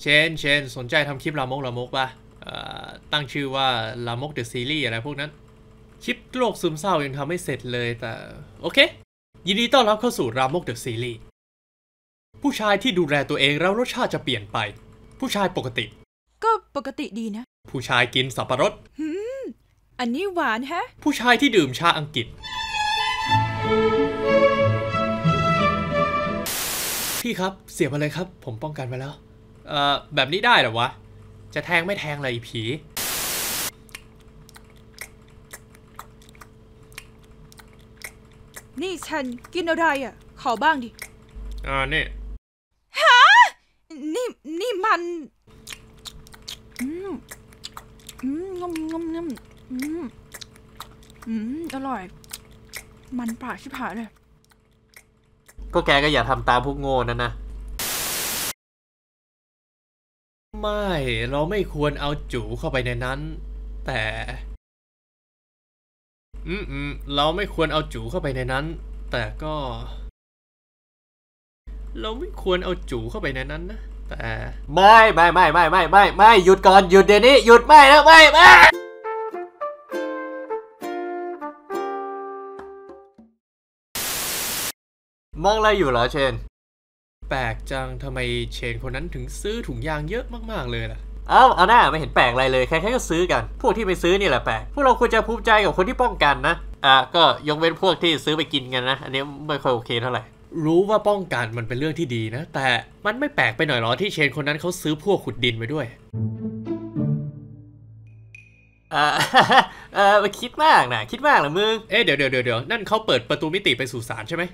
เชนสนใจทำคลิปลามกป่ะตั้งชื่อว่าลามกเดอะซีรีส์อะไรพวกนั้นคลิปโรคซึมเศร้ายังทำไม่เสร็จเลยแต่โอเคยินดีต้อนรับเข้าสู่ลามกเดอะซีรีส์ผู้ชายที่ดูแลตัวเองแล้วรสชาติจะเปลี่ยนไปผู้ชายปกติก็ปกติดีนะผู้ชายกินสับปะรดอันนี้หวานฮะผู้ชายที่ดื่มชาอังกฤษพี่ครับเสียบมาเลยครับผมป้องกันไว้แล้วแบบนี้ได้หรอวะจะแทงไม่แทงอะไรผีนี่ฉันกินอะไรอ่ะขอบ้างดินี่ฮะนี่มันอร่อยมันปากชิบหายเลยก็แกก็อย่าทำตามพวกโง่นั่นนะไม่เราไม่ควรเอาจู๋เข้าไปในนั้นแต่เราไม่ควรเอาจู๋เข้าไปในนั้นแต่ก็เราไม่ควรเอาจู๋เข้าไปในนั้นนะแต่ไม่หยุดก่อนหยุดเดี๋ยวนี้หยุดไม่นะไม่มองอะไรอยู่เหรอเชนแปลกจังทำไมเชนคนนั้นถึงซื้อถุงยางเยอะมากๆเลยล่ะเอาหน้าไม่เห็นแปลกอะไรเลยใครๆก็ซื้อกันพวกที่ไม่ซื้อนี่แหละแปลกพวกเราควรจะภูมิใจกับคนที่ป้องกันนะก็ยกเว้นพวกที่ซื้อไปกินกันนะอันนี้ไม่ค่อยโอเคเท่าไหร่รู้ว่าป้องกันมันเป็นเรื่องที่ดีนะแต่มันไม่แปลกไปหน่อยหรอที่เชนคนนั้นเขาซื้อพวกขุดดินไปด้วยคิดมากนะคิดมากเหรอมึงเดี๋ยวนั่นเขาเปิดประตูมิติไปสู่ศาลใช่ไหม